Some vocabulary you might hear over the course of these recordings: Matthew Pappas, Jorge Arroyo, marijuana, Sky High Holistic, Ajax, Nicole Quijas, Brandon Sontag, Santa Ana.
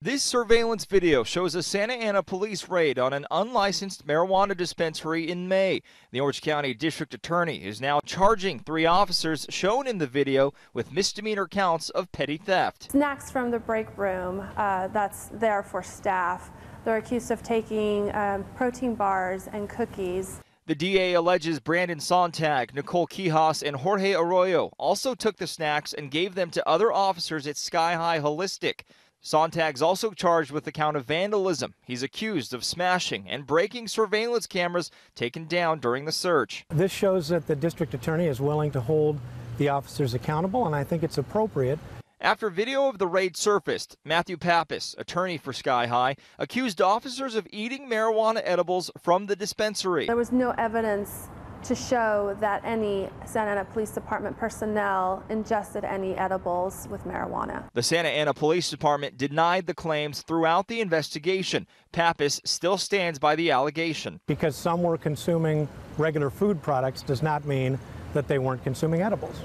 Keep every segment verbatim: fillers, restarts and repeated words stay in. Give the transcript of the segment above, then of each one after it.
This surveillance video shows a Santa Ana police raid on an unlicensed marijuana dispensary in May. The Orange County District Attorney is now charging three officers shown in the video with misdemeanor counts of petty theft. Snacks from the break room, uh, that's there for staff. They're accused of taking um, protein bars and cookies. The D A alleges Brandon Sontag, Nicole Quijas, and Jorge Arroyo also took the snacks and gave them to other officers at Sky High Holistic. Sontag's also charged with the count of vandalism. He's accused of smashing and breaking surveillance cameras taken down during the search. This shows that the district attorney is willing to hold the officers accountable, and I think it's appropriate. After video of the raid surfaced, Matthew Pappas, attorney for Sky High, accused officers of eating marijuana edibles from the dispensary. There was no evidence to show that any Santa Ana Police Department personnel ingested any edibles with marijuana. The Santa Ana Police Department denied the claims throughout the investigation. Pappas still stands by the allegation. Because some were consuming regular food products does not mean that they weren't consuming edibles.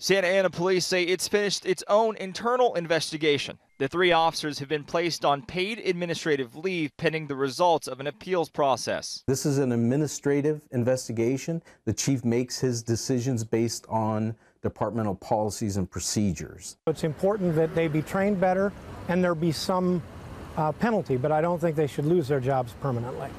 Santa Ana police say it's finished its own internal investigation. The three officers have been placed on paid administrative leave pending the results of an appeals process. This is an administrative investigation. The chief makes his decisions based on departmental policies and procedures. It's important that they be trained better and there be some uh, penalty, but I don't think they should lose their jobs permanently.